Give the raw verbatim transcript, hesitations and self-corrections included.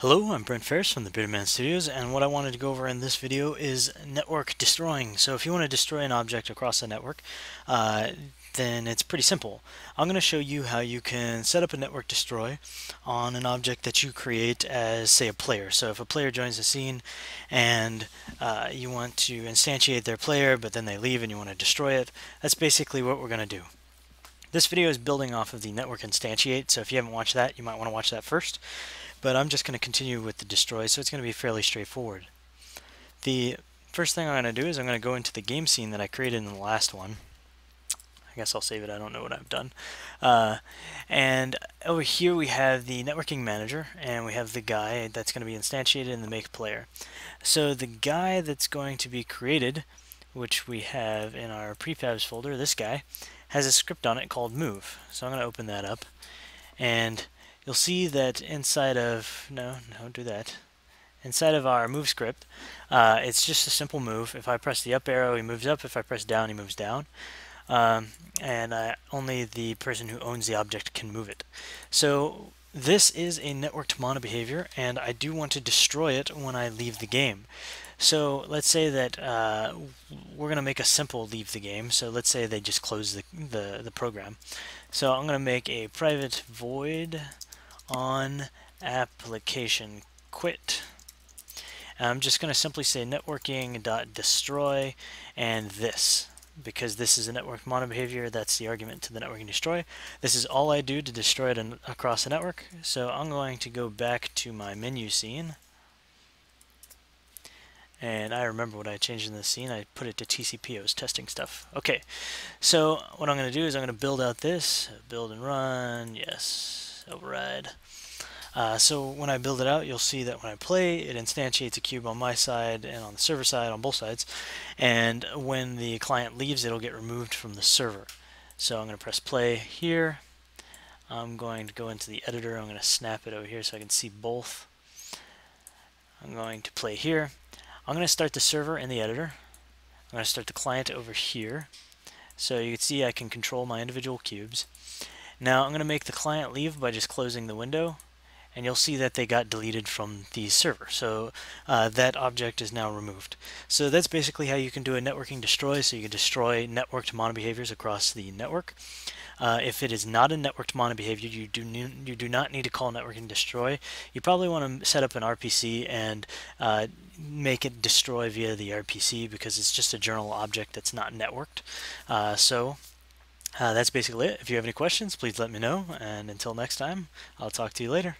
Hello, I'm Brent Ferris from the Bearded Man Studios, and what I wanted to go over in this video is network destroying. So if you want to destroy an object across a network, uh, then it's pretty simple. I'm going to show you how you can set up a network destroy on an object that you create as, say, a player. So if a player joins a scene and uh, you want to instantiate their player, but then they leave and you want to destroy it, that's basically what we're going to do. This video is building off of the network instantiate, so if you haven't watched that, you might want to watch that first. But I'm just going to continue with the destroy, so it's going to be fairly straightforward. The first thing I'm going to do is I'm going to go into the game scene that I created in the last one. I guess I'll save it, I don't know what I've done. Uh, and over here we have the networking manager, and we have the guy that's going to be instantiated in the make player. So the guy that's going to be created, which we have in our prefabs folder, this guy, has a script on it called move. So I'm going to open that up, and you'll see that inside of, no, don't do that. Inside of our move script, uh, it's just a simple move. If I press the up arrow, he moves up. If I press down, he moves down. Um, and uh, only the person who owns the object can move it. So this is a networked mono behavior, and I do want to destroy it when I leave the game. So let's say that uh, we're going to make a simple leave the game. So let's say they just close the, the, the program. So I'm going to make a private void on application quit. And I'm just going to simply say networking.destroy and this, because this is a network mono behavior. That's the argument to the networking destroy. This is all I do to destroy it in, across a network. So I'm going to go back to my menu scene, and I remember what I changed in this scene. I put it to T C P. I was testing stuff. Okay, so what I'm going to do is I'm going to build out this, build and run, yes, override. Uh, so when I build it out, you'll see that when I play, it instantiates a cube on my side and on the server side, on both sides. And when the client leaves, it'll get removed from the server. So I'm going to press play here. I'm going to go into the editor. I'm going to snap it over here so I can see both. I'm going to play here. I'm going to start the server in the editor. I'm going to start the client over here. So you can see I can control my individual cubes. Now I'm going to make the client leave by just closing the window, and you'll see that they got deleted from the server. So uh, that object is now removed. So that's basically how you can do a networking destroy. So you can destroy networked monobehaviors across the network. Uh, if it is not a networked monobehavior, you do you do not need to call networking destroy. You probably want to set up an R P C and uh, make it destroy via the R P C, because it's just a journal object that's not networked. Uh, so. Uh, that's basically it. If you have any questions, please let me know, and until next time, I'll talk to you later.